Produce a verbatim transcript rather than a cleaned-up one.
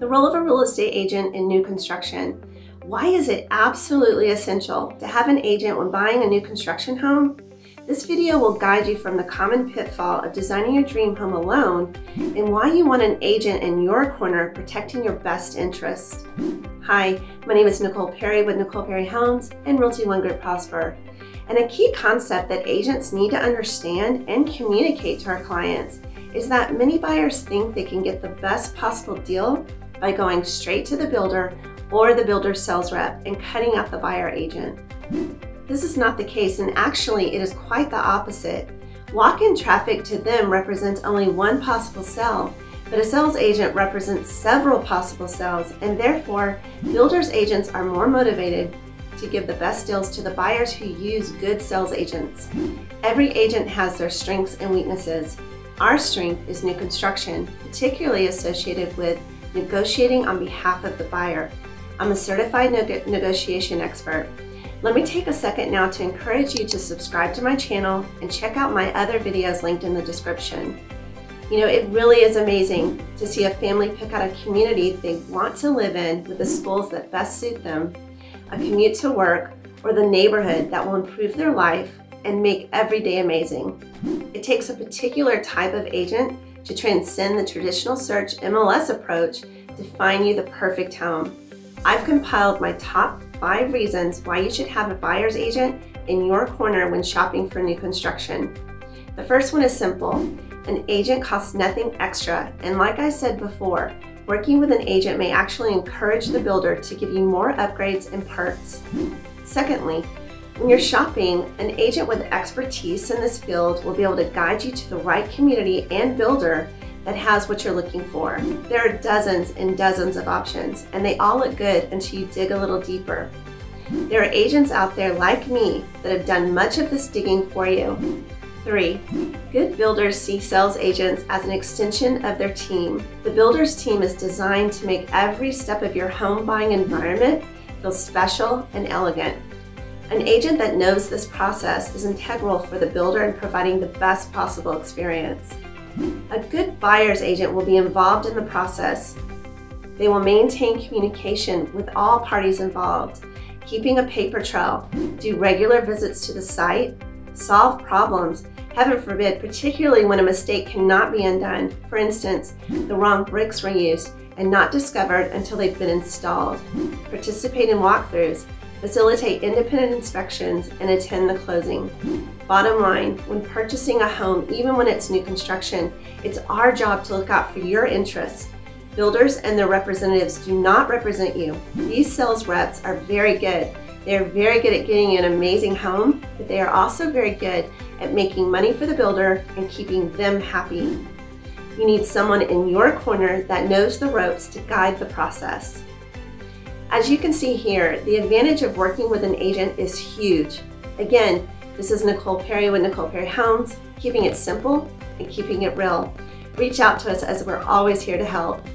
The role of a real estate agent in new construction. Why is it absolutely essential to have an agent when buying a new construction home? This video will guide you from the common pitfall of designing your dream home alone and why you want an agent in your corner protecting your best interests. Hi, my name is Nicole Perry with Nicole Perry Homes and Realty One Group Prosper. And a key concept that agents need to understand and communicate to our clients is that many buyers think they can get the best possible deal by going straight to the builder or the builder's sales rep and cutting out the buyer agent. This is not the case, and actually it is quite the opposite. Walk-in traffic to them represents only one possible sale, but a sales agent represents several possible sales, and therefore builders agents are more motivated to give the best deals to the buyers who use good sales agents. Every agent has their strengths and weaknesses. Our strength is new construction, particularly associated with negotiating on behalf of the buyer. I'm a certified neg- negotiation expert. Let me take a second now to encourage you to subscribe to my channel and check out my other videos linked in the description. You know, it really is amazing to see a family pick out a community they want to live in with the schools that best suit them, a commute to work, or the neighborhood that will improve their life and make every day amazing. It takes a particular type of agent to transcend the traditional search M L S approach to find you the perfect home. I've compiled my top five reasons why you should have a buyer's agent in your corner when shopping for new construction. The first one is simple. An agent costs nothing extra, and like I said before, working with an agent may actually encourage the builder to give you more upgrades and perks. Secondly, when you're shopping, an agent with expertise in this field will be able to guide you to the right community and builder that has what you're looking for. There are dozens and dozens of options, and they all look good until you dig a little deeper. There are agents out there like me that have done much of this digging for you. Three, good builders see sales agents as an extension of their team. The builder's team is designed to make every step of your home buying environment feel special and elegant. An agent that knows this process is integral for the builder in providing the best possible experience. A good buyer's agent will be involved in the process. They will maintain communication with all parties involved, keeping a paper trail, do regular visits to the site, solve problems, heaven forbid, particularly when a mistake cannot be undone. For instance, the wrong bricks were used and not discovered until they've been installed. Participate in walkthroughs, facilitate independent inspections, and attend the closing. Bottom line, when purchasing a home, even when it's new construction, it's our job to look out for your interests. Builders and their representatives do not represent you. These sales reps are very good. They are very good at getting you an amazing home, but they are also very good at making money for the builder and keeping them happy. You need someone in your corner that knows the ropes to guide the process. As you can see here, the advantage of working with an agent is huge. Again, this is Nicole Perry with Nicole Perry Homes, keeping it simple and keeping it real. Reach out to us as we're always here to help.